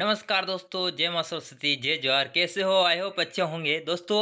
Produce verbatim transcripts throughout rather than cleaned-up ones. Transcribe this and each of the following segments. नमस्कार दोस्तों, जय मां सरस्वती, जय जवाहर। कैसे हो? आई होप अच्छे होंगे। दोस्तों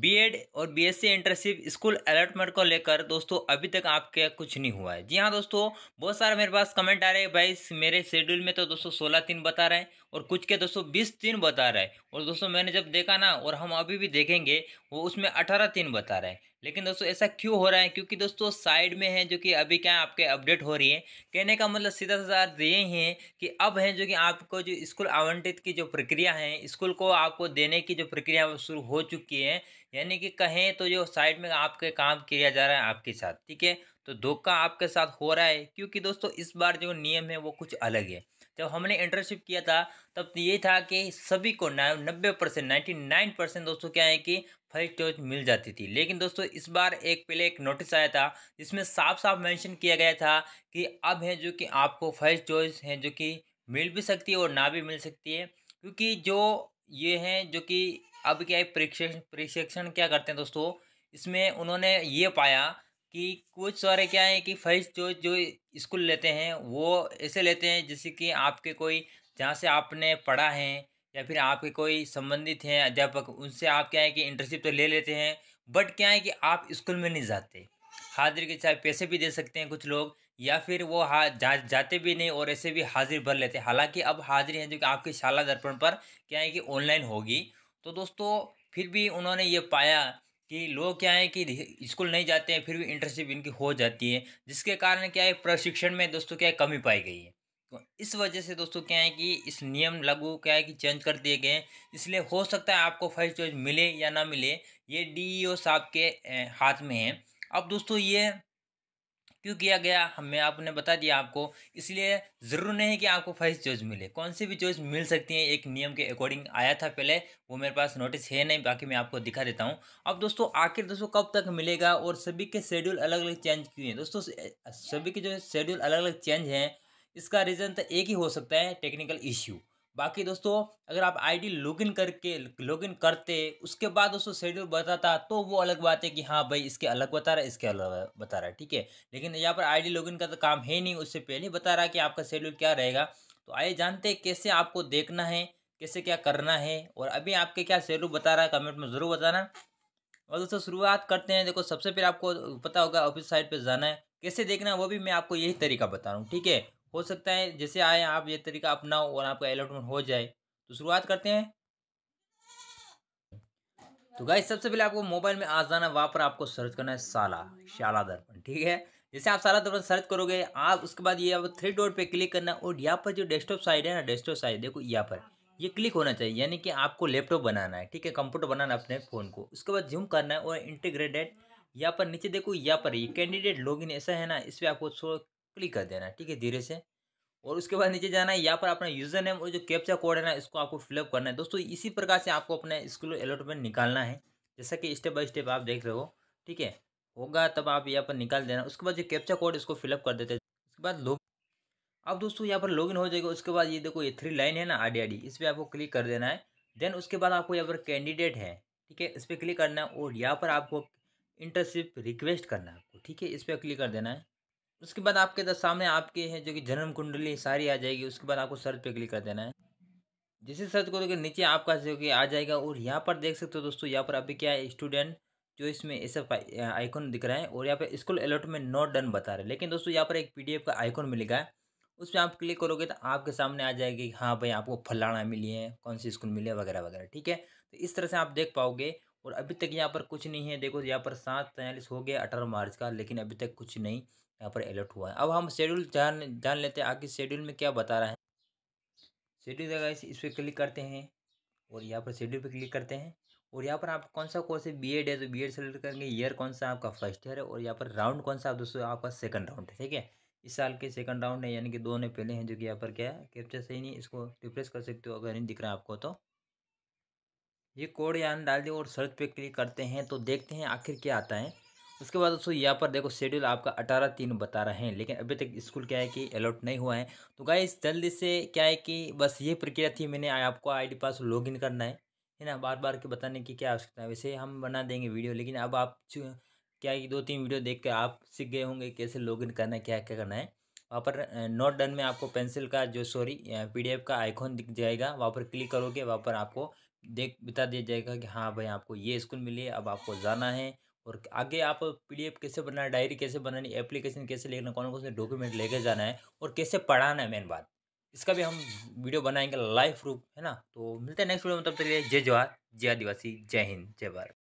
बीएड और बीएससी इंटर्नशिप स्कूल अलॉटमेंट को लेकर दोस्तों अभी तक आपके कुछ नहीं हुआ है। जी हां दोस्तों, बहुत सारे मेरे पास कमेंट आ रहे हैं, भाई मेरे शेड्यूल में तो दोस्तों सोलह तीन बता रहे हैं और कुछ के दोस्तों बीस तीन बता रहे हैं, और दोस्तों मैंने जब देखा ना और हम अभी भी देखेंगे वो उसमें अठारह तीन बता रहे हैं। लेकिन दोस्तों ऐसा क्यों हो रहा है? क्योंकि दोस्तों साइड में है जो कि अभी क्या है आपके अपडेट हो रही है। कहने का मतलब सीधा सीधा ये है कि अब है जो कि आपको जो स्कूल आवंटित की जो प्रक्रिया है, स्कूल को आपको देने की जो प्रक्रिया शुरू हो चुकी है, यानी कि कहें तो जो साइड में आपके काम किया जा रहा है आपके साथ, ठीक है, तो धोखा आपके साथ हो रहा है। क्योंकि दोस्तों इस बार जो नियम है वो कुछ अलग है। जब हमने इंटर्नशिप किया था तब ये था कि सभी को नब्बे परसेंट नाइन्टी नाइन परसेंट दोस्तों क्या है कि फर्स्ट चॉइस मिल जाती थी। लेकिन दोस्तों इस बार एक पहले एक नोटिस आया था जिसमें साफ साफ मेंशन किया गया था कि अब है जो कि आपको फर्स्ट चॉइस है जो कि मिल भी सकती है और ना भी मिल सकती है। क्योंकि जो ये हैं जो कि अब क्या है प्रशिक्षण प्रशिक्षण क्या करते हैं दोस्तों, इसमें उन्होंने ये पाया कि कुछ सारे क्या है कि फर्स्ट चॉइस जो स्कूल लेते हैं वो ऐसे लेते हैं जैसे कि आपके कोई जहाँ से आपने पढ़ा है या फिर आपके कोई संबंधित हैं अध्यापक, उनसे आप क्या है कि इंटर्नशिप तो ले लेते हैं, बट क्या है कि आप स्कूल में नहीं जाते। हाजिर के चाहे पैसे भी दे सकते हैं कुछ लोग, या फिर वो हा जा, जाते भी नहीं और ऐसे भी हाजिर भर लेते हैं। हालांकि अब हाजिरी है जो कि आपके शाला दर्पण पर क्या है कि ऑनलाइन होगी। तो दोस्तों फिर भी उन्होंने ये पाया कि लोग क्या है कि स्कूल नहीं जाते हैं, फिर भी इंटर्नशिप इनकी हो जाती है, जिसके कारण क्या है प्रशिक्षण में दोस्तों क्या है कमी पाई गई है। तो इस वजह से दोस्तों क्या है कि इस नियम लागू क्या है कि चेंज कर दिए गए, इसलिए हो सकता है आपको फर्स्ट चॉइस मिले या ना मिले, ये डीईओ साहब के हाथ में है। अब दोस्तों ये क्यों किया गया हमें आपने बता दिया आपको, इसलिए ज़रूर नहीं कि आपको फर्स्ट चॉइस मिले, कौन सी भी चॉइस मिल सकती है एक नियम के अकॉर्डिंग आया था पहले। वो मेरे पास नोटिस है नहीं, बाकी मैं आपको दिखा देता हूं। अब दोस्तों आखिर दोस्तों कब तक मिलेगा और सभी के शेड्यूल अलग अलग चेंज क्यों हैं? दोस्तों सभी के जो शेड्यूल अलग अलग चेंज हैं इसका रीज़न तो एक ही हो सकता है, टेक्निकल इश्यू। बाकी दोस्तों अगर आप आईडी लॉगिन करके लॉगिन करते उसके बाद दोस्तों शेड्यूल बताता तो वो अलग बात है कि हाँ भाई इसके अलग बता रहा है, इसके अलग बता रहा है, ठीक है। लेकिन यहाँ पर आईडी लॉगिन का तो काम है नहीं, उससे पहले बता रहा है कि आपका शेड्यूल क्या रहेगा। तो आइए जानते हैं कैसे आपको देखना है, कैसे क्या करना है और अभी आपके क्या शेड्यूल बता रहा है, कमेंट में ज़रूर बताना। और दोस्तों शुरुआत करते हैं। देखो सबसे पहले आपको पता होगा ऑफिस साइट पर जाना है, कैसे देखना है वो भी मैं आपको यही तरीका बता रहा हूँ, ठीक है। हो सकता है जैसे आए आप ये तरीका अपनाओ और आपका अलॉटमेंट हो जाए। तो शुरुआत करते हैं। तो गाइस सबसे पहले आपको मोबाइल में आ जाना, वहाँ पर आपको सर्च करना है शाला शाला दर्पण, ठीक है। जैसे आप शाला दर्पण सर्च करोगे आप, उसके बाद ये आप थ्री डॉट पे क्लिक करना और यहाँ पर जो डेस्कटॉप साइड है ना, डेस्कटॉप साइड देखो यहाँ पर ये क्लिक होना चाहिए, यानी कि आपको लैपटॉप बनाना है, ठीक है, कंप्यूटर बनाना है अपने फ़ोन को। उसके बाद जूम करना है और इंटीग्रेटेड यहाँ पर नीचे देखो यहाँ पर ये कैंडिडेट लॉगिन ऐसा है ना, इस पर आपको क्लिक कर देना, ठीक है, धीरे से। और उसके बाद नीचे जाना है, यहाँ पर अपना यूज़र नेम और जो कैप्चा कोड है ना इसको आपको फिलअप करना है। दोस्तों इसी प्रकार से आपको अपने स्कूल अलॉटमेंट निकालना है, जैसा कि स्टेप बाय स्टेप आप देख रहे हो, ठीक है। होगा तब आप यहाँ पर निकाल देना। उसके बाद जो कैप्चा कोड इसको फिलअप कर देते हैं। उसके बाद लॉग अब दोस्तों यहाँ पर लॉगिन हो जाएगा। उसके बाद ये देखो ये थ्री लाइन है ना आडी आडी, इस पर आपको क्लिक कर देना है। देन उसके बाद आपको यहाँ पर कैंडिडेट है, ठीक है, इस पर क्लिक करना है और यहाँ पर आपको इंटर्नशिप रिक्वेस्ट करना है आपको, ठीक है, इस पर क्लिक कर देना है। उसके बाद आपके दस सामने आपके हैं जो कि जन्म कुंडली सारी आ जाएगी। उसके बाद आपको सर्च पे क्लिक कर देना है। जैसे सर्च करोगे नीचे आपका जो कि आ जाएगा और यहाँ पर देख सकते हो दोस्तों यहाँ पर अभी क्या है स्टूडेंट जो इसमें ऐसा आइकॉन दिख रहा है और यहाँ पर स्कूल अलॉटमेंट नॉट डन बता रहे हैं। लेकिन दोस्तों यहाँ पर एक पीडीएफ का आइकॉन मिलेगा, उस पर आप क्लिक करोगे तो आपके सामने आ जाएगी हाँ भाई आपको फलाना मिली है, कौन सी स्कूल मिली है वगैरह वगैरह, ठीक है। तो इस तरह से आप देख पाओगे। और अभी तक यहाँ पर कुछ नहीं है, देखो यहाँ पर सात तैंतालीस हो गया अठारह मार्च का, लेकिन अभी तक कुछ नहीं यहाँ पर अलर्ट हुआ है। अब हम शेड्यूल जान जान लेते हैं आगे शेड्यूल में क्या बता रहा है। शेड्यूल जगह इस पर क्लिक करते हैं और यहाँ पर शेड्यूल पे क्लिक करते हैं और यहाँ पर आप कौन सा कोर्स है, बीएड है तो बीएड सेलेक्ट करेंगे। ईयर कौन सा आपका फर्स्ट ईयर है और यहाँ पर राउंड कौन सा आप दोस्तों आपका सेकंड राउंड है, ठीक है। इस साल के सेकंड राउंड है, यानी कि दो ने पहले हैं जो कि यहाँ पर क्या है कैप्चर सही नहीं, इसको रिफ्रेश कर सकते हो अगर नहीं दिख रहा है आपको। तो ये कोड यहाँ डाल दें और सर्च पे क्लिक करते हैं तो देखते हैं आखिर क्या आता है। उसके बाद दोस्तों यहाँ पर देखो शेड्यूल आपका अठारह तीन बता रहे हैं, लेकिन अभी तक स्कूल क्या है कि अलॉट नहीं हुआ है। तो गाइस जल्दी से क्या है कि बस ये प्रक्रिया थी, मैंने आपको आईडी पास लॉगिन करना है, है ना। बार बार के बताने की क्या आवश्यकता है, वैसे हम बना देंगे वीडियो, लेकिन अब आप क्या है कि दो तीन वीडियो देख कर आप सीख गए होंगे कैसे लॉगिन करना है, क्या क्या करना है। वहाँ पर नोट डन में आपको पेंसिल का जो सॉरी पीडीएफ का आइकॉन दिख जाएगा, वहाँ पर क्लिक करोगे, वहाँ पर आपको देख बता दिया जाएगा कि हाँ भाई आपको ये स्कूल मिली है, अब आपको जाना है। और आगे आप पीडीएफ कैसे बनाना है, डायरी कैसे बनानी, एप्लीकेशन कैसे लेना, कौन कौन से डॉक्यूमेंट लेके जाना है और कैसे पढ़ाना है, मेन बात इसका भी हम वीडियो बनाएंगे लाइव प्रूफ, है ना। तो मिलते हैं नेक्स्ट वीडियो में, तब तक के लिए जय जवाहर, जय आदिवासी, जय हिंद, जय भारत।